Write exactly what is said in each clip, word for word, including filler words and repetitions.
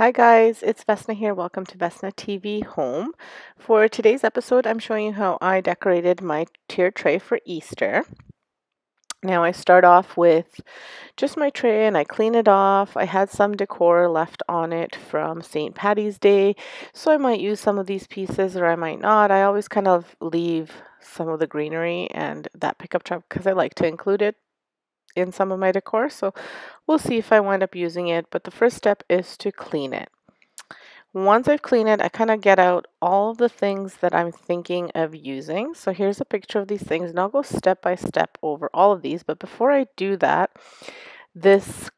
Hi guys, it's Vesna here. Welcome to Vesna T V Home. For today's episode, I'm showing you how I decorated my tier tray for Easter. Now I start off with just my tray and I clean it off. I had some decor left on it from Saint Patty's Day, so I might use some of these pieces or I might not. I always kind of leave some of the greenery and that pickup truck because I like to include it in some of my decor, so we'll see if I wind up using it. But the first step is to clean it. Once I've cleaned it, I kind of get out all the things that I'm thinking of using. So here's a picture of these things, and I'll go step by step over all of these. But before I do that, this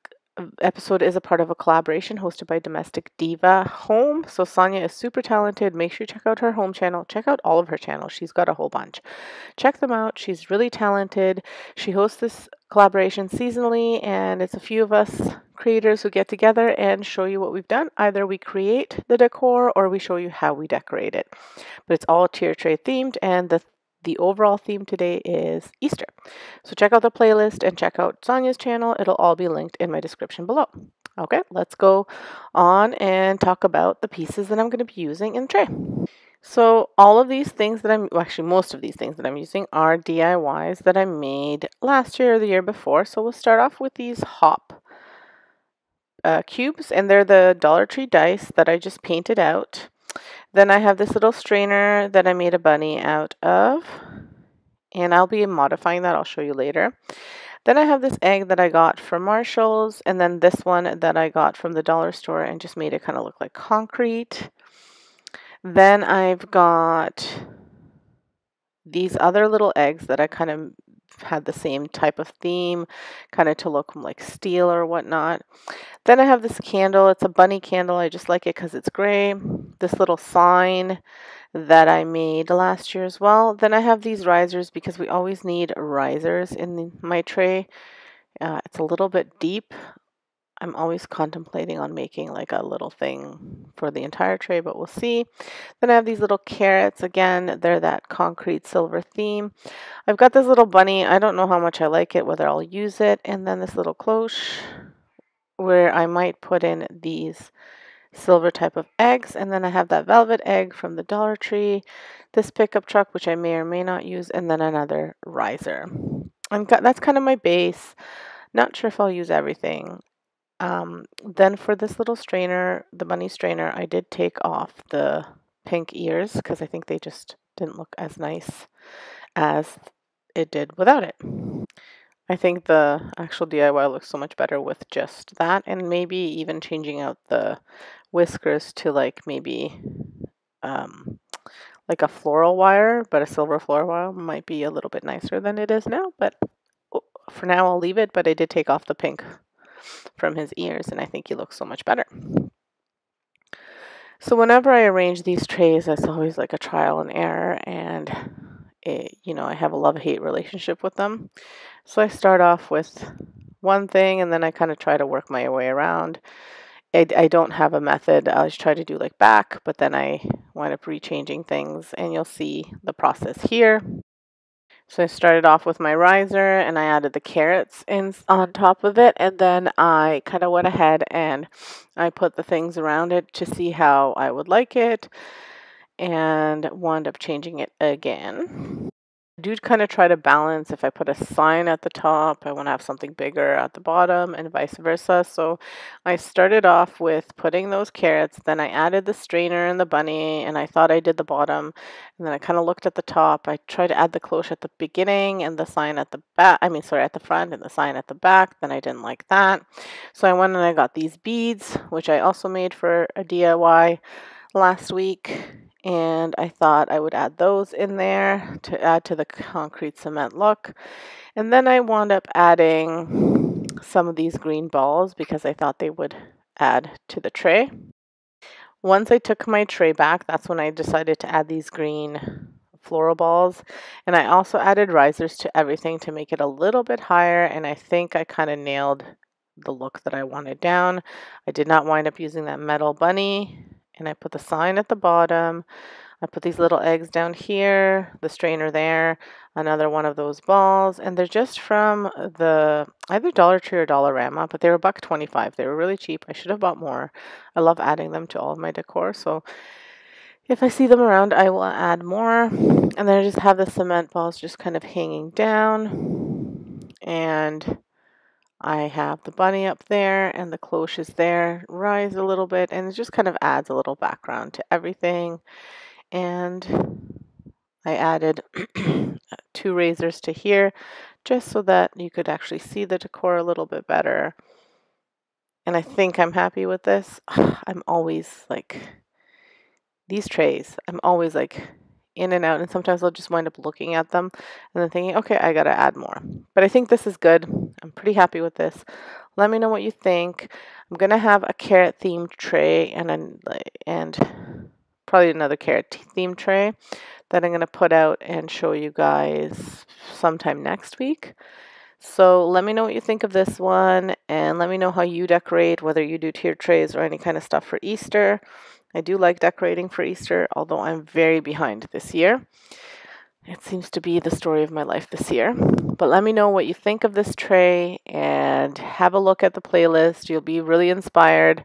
episode is a part of a collaboration hosted by Domestic Diva Home. So Sonya is super talented. Make sure you check out her home channel. Check out all of her channels. She's got a whole bunch. Check them out. She's really talented. She hosts this collaboration seasonally, and it's a few of us creators who get together and show you what we've done. Either we create the decor or we show you how we decorate it. But it's all tier tray themed, and the The overall theme today is Easter. So check out the playlist and check out Sonya's channel. It'll all be linked in my description below. Okay, let's go on and talk about the pieces that I'm going to be using in the tray. So all of these things that I'm, well, actually most of these things that I'm using are D I Ys that I made last year or the year before. So we'll start off with these hop uh, cubes, and they're the Dollar Tree dice that I just painted out. Then I have this little strainer that I made a bunny out of, and I'll be modifying that. I'll show you later. Then I have this egg that I got from Marshall's, and then this one that I got from the dollar store and just made it kind of look like concrete. Then I've got these other little eggs that I kind of had the same type of theme, kind of to look like steel or whatnot. Then I have this candle. It's a bunny candle. I just like it because it's gray. This little sign that I made last year as well. Then I have these risers because we always need risers in the, my tray. Uh, it's a little bit deep. I'm always contemplating on making like a little thing for the entire tray, but we'll see. Then I have these little carrots. Again, they're that concrete silver theme. I've got this little bunny. I don't know how much I like it, whether I'll use it. And then this little cloche where I might put in these silver type of eggs. And then I have that velvet egg from the Dollar Tree, this pickup truck, which I may or may not use, and then another riser. I've got, that's kind of my base. Not sure if I'll use everything. Um, then for this little strainer, the bunny strainer, I did take off the pink ears because I think they just didn't look as nice as it did without it. I think the actual D I Y looks so much better with just that, and maybe even changing out the whiskers to like maybe um, like a floral wire, but a silver floral wire might be a little bit nicer than it is now. But for now, I'll leave it, but I did take off the pink from his ears, and I think he looks so much better. So whenever I arrange these trays, that's always like a trial and error, and it, you know, I have a love-hate relationship with them. So I start off with one thing, and then I kind of try to work my way around. I, I don't have a method. I just try to do like back, but then I wind up re-changing things, and you'll see the process here. So I started off with my riser and I added the carrots in on top of it, and then I kind of went ahead and I put the things around it to see how I would like it and wound up changing it again. I do kind of try to balance. If I put a sign at the top, I want to have something bigger at the bottom and vice versa. So I started off with putting those carrots, then I added the strainer and the bunny, and I thought I did the bottom, and then I kind of looked at the top. I tried to add the cloche at the beginning and the sign at the back, I mean, sorry, at the front and the sign at the back. Then I didn't like that. So I went and I got these beads, which I also made for a D I Y last week. And I thought I would add those in there to add to the concrete cement look. And then I wound up adding some of these green balls because I thought they would add to the tray. Once I took my tray back, that's when I decided to add these green floral balls. And I also added risers to everything to make it a little bit higher. And I think I kind of nailed the look that I wanted down. I did not wind up using that metal bunny. And I put the sign at the bottom. I put these little eggs down here, the strainer there, another one of those balls, and they're just from the either Dollar Tree or Dollarama, but they were a buck twenty-five. They were really cheap. I should have bought more. I love adding them to all of my decor, so if I see them around, I will add more. And then I just have the cement balls just kind of hanging down, and I have the bunny up there and the cloche is there, rise a little bit, and it just kind of adds a little background to everything. And I added two razors to here just so that you could actually see the decor a little bit better. And I think I'm happy with this. I'm always like, these trays, I'm always like in and out, and sometimes I'll just wind up looking at them and then thinking, okay, I gotta add more. But I think this is good. I'm pretty happy with this. Let me know what you think. I'm gonna have a carrot themed tray and a, and probably another carrot themed tray that I'm gonna put out and show you guys sometime next week. So let me know what you think of this one, and let me know how you decorate, whether you do tier trays or any kind of stuff for Easter. I do like decorating for Easter, although I'm very behind this year. It seems to be the story of my life this year. But let me know what you think of this tray, and have a look at the playlist. You'll be really inspired.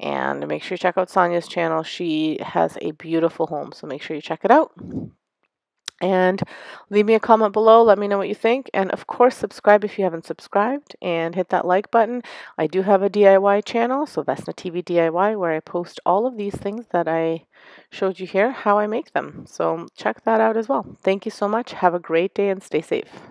And make sure you check out Sonya's channel. She has a beautiful home, so make sure you check it out. And leave me a comment below. Let me know what you think. And of course, subscribe if you haven't subscribed, and hit that like button. I do have a D I Y channel, so Vesna T V D I Y, where I post all of these things that I showed you here, how I make them. So check that out as well. Thank you so much. Have a great day and stay safe.